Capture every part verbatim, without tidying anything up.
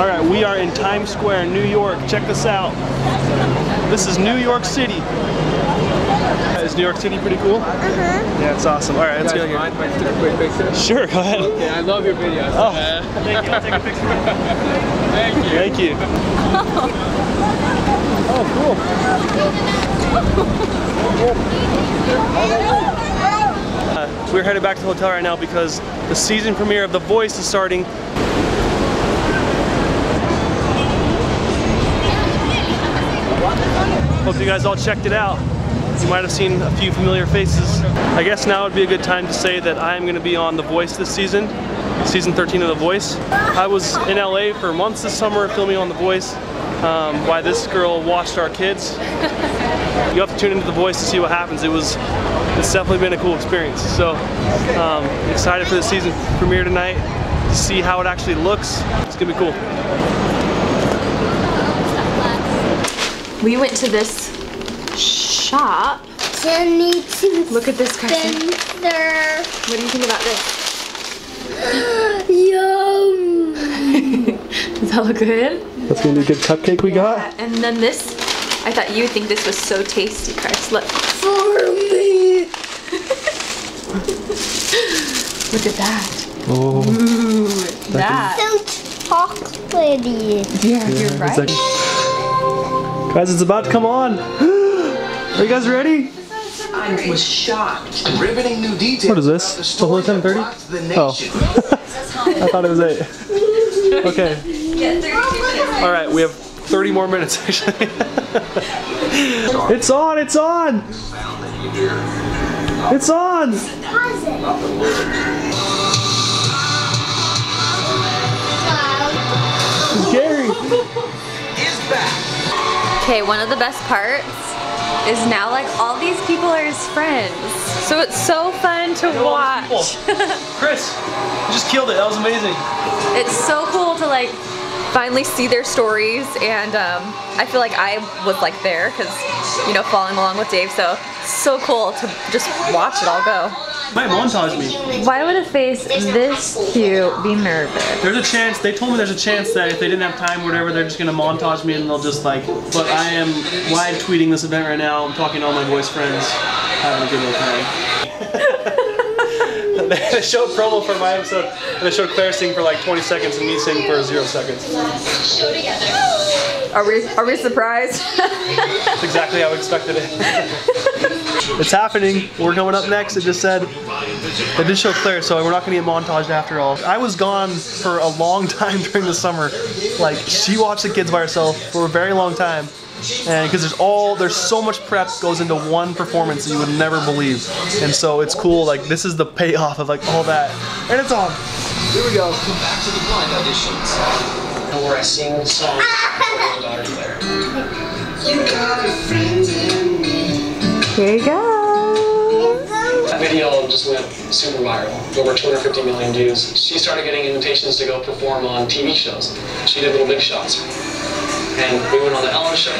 All right, we are in Times Square, New York. Check this out. This is New York City. Is New York City pretty cool? Uh-huh. Yeah, it's awesome. All right, let's go here. Mind if I take a quick picture? Sure, go ahead. Okay, I love your videos. Oh, uh, thank you. I'll take a picture. Thank you. Thank you. Oh, oh cool. uh, we're headed back to the hotel right now because the season premiere of The Voice is starting. Hope you guys all checked it out. You might have seen a few familiar faces. I guess now would be a good time to say that I'm going to be on The Voice this season, season thirteen of The Voice. I was in L A for months this summer filming on The Voice um, while this girl watched our kids. You have to tune into The Voice to see what happens. It was, it's definitely been a cool experience. So um, excited for the season premiere tonight to see how it actually looks. It's going to be cool. We went to this shop. Look at this cartoon. What do you think about this? Yum! Does that look good? That's gonna be a good cupcake we yeah. got. And then this, I thought you would think this was so tasty, Chris. Look. For me! Look at that. Oh. Ooh, that. That's so chocolatey. Yeah, yeah, you're right. Like... Guys, it's about to come on. Are you guys ready? I was shocked. Riveting new details. What is this? The whole ten thirty? Oh. I thought it was eight. Okay. Alright, we have thirty more minutes actually. It's on! It's on! It's on! Gary is back. Okay, one of the best parts is now like all these people are his friends. So it's so fun to Kill watch. Chris, you just killed it. That was amazing. It's so cool to like finally see their stories, and um, I feel like I was like there because, you know, following along with Dave. So it's so cool to just watch it all go. Might montage me. Why would a face this cute be nervous? There's a chance, they told me there's a chance that if they didn't have time or whatever, they're just gonna montage me and they'll just like, but I am live tweeting this event right now, I'm talking to all my voice friends, having a good old time. They had a show promo for my episode, and they showed Claire sing for like twenty seconds and me sing for zero seconds. Are we, are we surprised? That's exactly how we expected it. It's happening. We're coming up next. It just said, it did show Claire, so we're not going to get montaged after all. I was gone for a long time during the summer. Like, she watched the kids by herself for a very long time. And because there's all, there's so much prep goes into one performance that you would never believe. And so it's cool, like, this is the payoff of, like, all that. And it's on. Here we go. Come back to the blind auditions. Where I sing the song with my daughter Claire. You got a friend in me. Here you go. That video just went super viral. Over two hundred fifty million views. She started getting invitations to go perform on T V shows. She did Little Big Shots. And we went on the Ellen Show.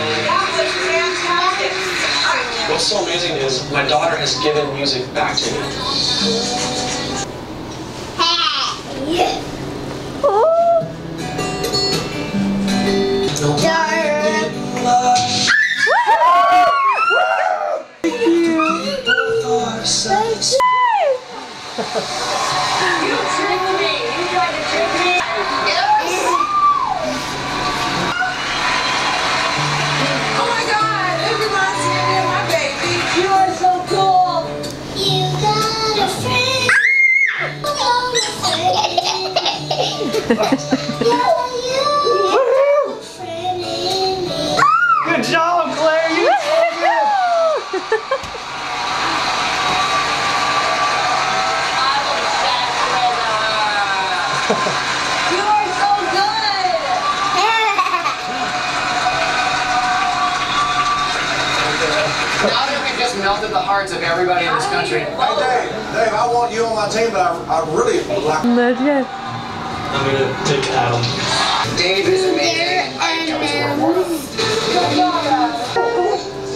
What's so amazing is my daughter has given music back to me. Oh. You tricked me! You tried to trick me! Oh my god! It reminds me of you, my baby! You are so cool! You got a friend! Good job, Claire! You did so good! You are so good! Now you can just melt the hearts of everybody in this country. Hey Dave, Dave, I want you on my team, but I, I really would like... Let's go. I'm gonna take Adam. Dave is amazing. I was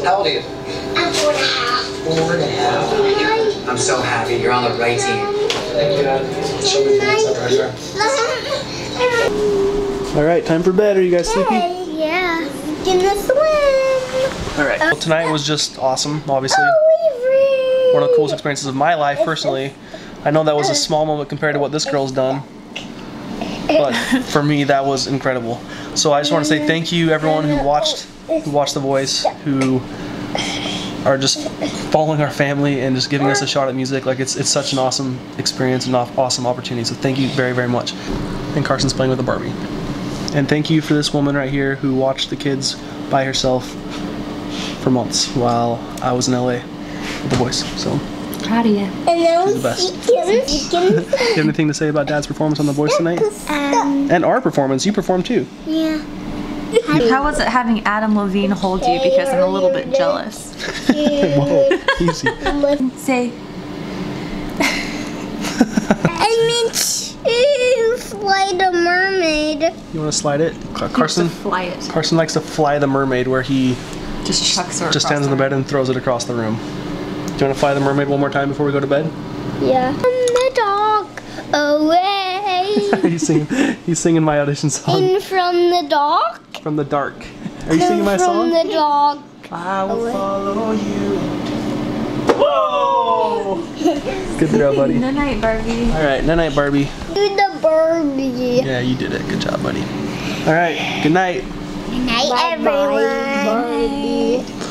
How old are you? I'm four and a half. Four and a half. I'm so happy you're on the right team. Thank you, Adam. Show me the inside right here. Alright, time for bed. Are you guys sleepy? Hey, yeah. We're gonna swim. Alright. Well, tonight was just awesome, obviously. Oh, one of the coolest experiences of my life, personally. I know that was a small moment compared to what this girl's done. But for me, that was incredible. So I just want to say thank you, everyone who watched, who watched The Voice, who are just following our family and just giving us a shot at music. Like it's it's such an awesome experience and awesome opportunity. So thank you very very much. And Carson's playing with a Barbie. And thank you for this woman right here who watched the kids by herself for months while I was in L A with The Voice. So. Proud of you. She's the best. Do you have anything to say about Dad's performance on The Voice tonight? Um, and our performance. You performed too. Yeah. How was it having Adam Levine hold you? Because I'm a little bit jealous. Whoa, easy. Say. I mean, fly the mermaid. You want to slide it, Carson? Fly it. Carson likes to fly the mermaid, where he just chucks her. Just stands on the bed and throws it across the room. Do you want to fly the mermaid one more time before we go to bed? Yeah. And the dog away. he's, singing, he's singing my audition song. In from the dark. From the dark. Are you singing my song? From the dark. I will away. Follow you. Whoa! Good throw, buddy. Night night, Barbie. All right, night night, Barbie. Do the Barbie. Yeah, you did it. Good job, buddy. All right, good night. Good night, bye, everyone. Bye. Bye.